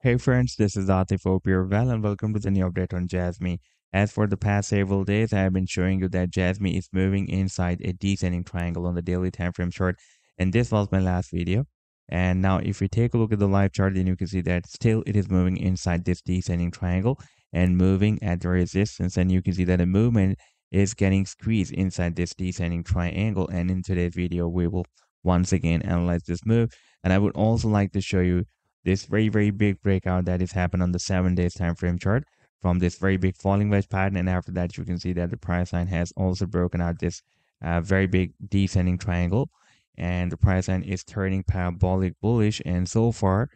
Hey friends, this is Atifo Pure Val and welcome to the new update on Jasmy. As for the past several days, I have been showing you that Jasmy is moving inside a descending triangle on the daily time frame chart, and this was my last video. And now if we take a look at the live chart, then you can see that still it is moving inside this descending triangle and moving at the resistance, and you can see that the movement is getting squeezed inside this descending triangle. And in today's video, we will once again analyze this move, and I would also like to show you this very big breakout that is happened on the 7 days time frame chart from this very big falling wedge pattern. And after that, you can see that the price line has also broken out this very big descending triangle, and the price line is turning parabolic bullish. And so far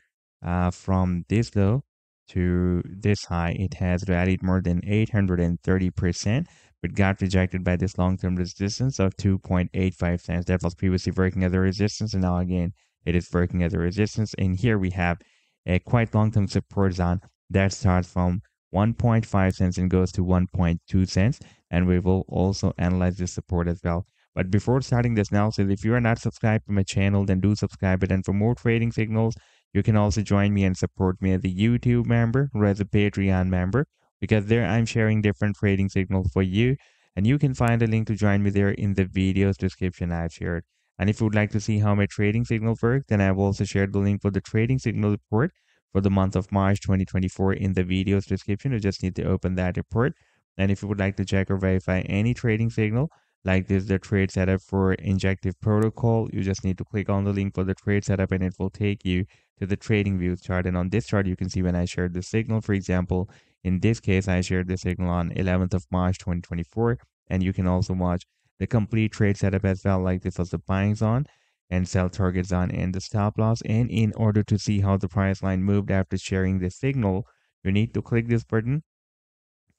from this low to this high, it has rallied more than 830%, but got rejected by this long-term resistance of 2.85 cents that was previously working as a resistance, and now again it is working as a resistance. And here we have a quite long-term support zone that starts from 1.5 cents and goes to 1.2 cents. And we will also analyze this support as well. But before starting this analysis, if you are not subscribed to my channel, then do subscribe it. And for more trading signals, you can also join me and support me as a YouTube member or as a Patreon member, because there I'm sharing different trading signals for you. And you can find a link to join me there in the video's description I've shared. And if you would like to see how my trading signal works, then I've also shared the link for the trading signal report for the month of March 2024 in the video's description. You just need to open that report. And if you would like to check or verify any trading signal, like this is the trade setup for Injective Protocol, you just need to click on the link for the trade setup and it will take you to the trading views chart. And on this chart, you can see when I shared the signal. For example, in this case, I shared the signal on 11th of March 2024. And you can also watch the complete trade setup as well, like this was the buying zone and sell target zone and the stop loss. And in order to see how the price line moved after sharing the signal, you need to click this button,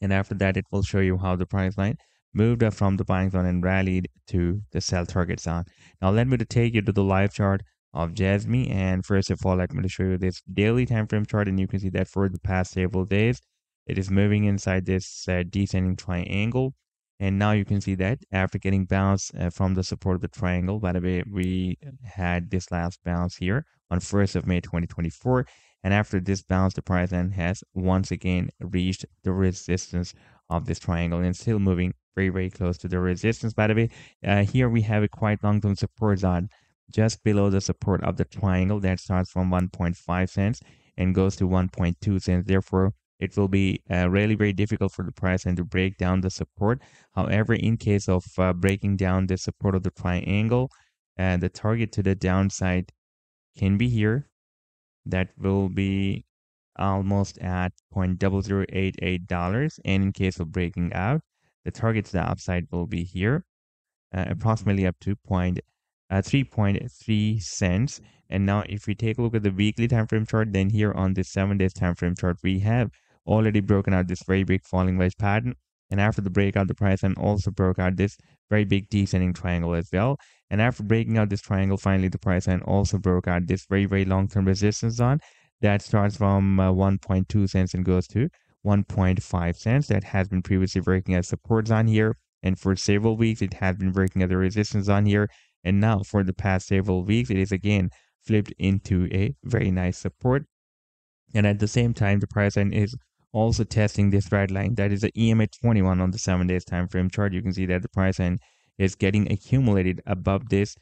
and after that it will show you how the price line moved up from the buying zone and rallied to the sell target zone. Now let me to take you to the live chart of Jasmy, and first of all let me to show you this daily time frame chart. And you can see that for the past several days it is moving inside this descending triangle. And now you can see that after getting bounced from the support of the triangle, by the way, we had this last bounce here on 1st of May 2024. And after this bounce, the price then has once again reached the resistance of this triangle and still moving very close to the resistance. By the way, here we have a quite long-term support zone just below the support of the triangle that starts from 1.5 cents and goes to 1.2 cents. Therefore, it will be really difficult for the price and to break down the support. However, in case of breaking down the support of the triangle, and the target to the downside can be here. That will be almost at $0.0088. And in case of breaking out, the target to the upside will be here, approximately up to 3.3 cents. And now if we take a look at the weekly time frame chart, then here on this 7 days time frame chart, we have already broken out this very big falling wedge pattern, and after the breakout the price then also broke out this very big descending triangle as well. And after breaking out this triangle, finally the price then also broke out this very long-term resistance zone that starts from 1.2 cents and goes to 1.5 cents. That has been previously working as support zone here, and for several weeks it has been working as a resistance zone here. And now for the past several weeks it is again flipped into a very nice support. And at the same time, the price line is also testing this red line, that is the EMA 21 on the 7 days time frame chart. You can see that the price line is getting accumulated above this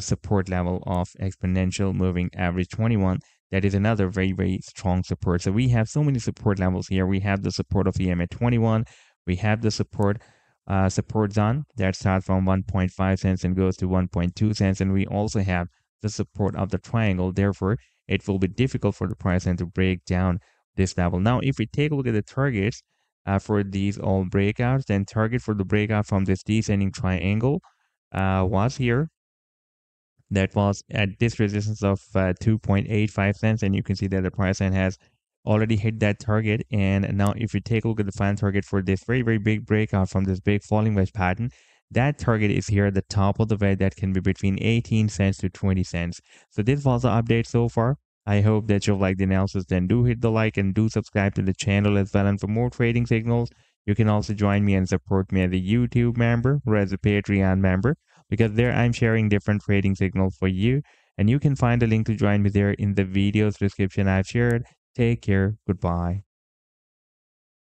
support level of exponential moving average 21. That is another very strong support. So we have so many support levels here. We have the support of EMA 21. We have the support zone that starts from 1.5 cents and goes to 1.2 cents. And we also have the support of the triangle. Therefore, it will be difficult for the price line to break down this level. Now, if we take a look at the targets for these all breakouts, then target for the breakout from this descending triangle was here. That was at this resistance of 2.85 cents. And you can see that the price line has already hit that target. And now if we take a look at the final target for this very big breakout from this big falling wedge pattern, that target is here at the top of the wedge that can be between 18 cents to 20 cents. So this was the update so far. I hope that you've liked the analysis. Then do hit the like and do subscribe to the channel as well. And for more trading signals, you can also join me and support me as a YouTube member or as a Patreon member, because there I'm sharing different trading signals for you. And you can find a link to join me there in the video's description I've shared. Take care. Goodbye.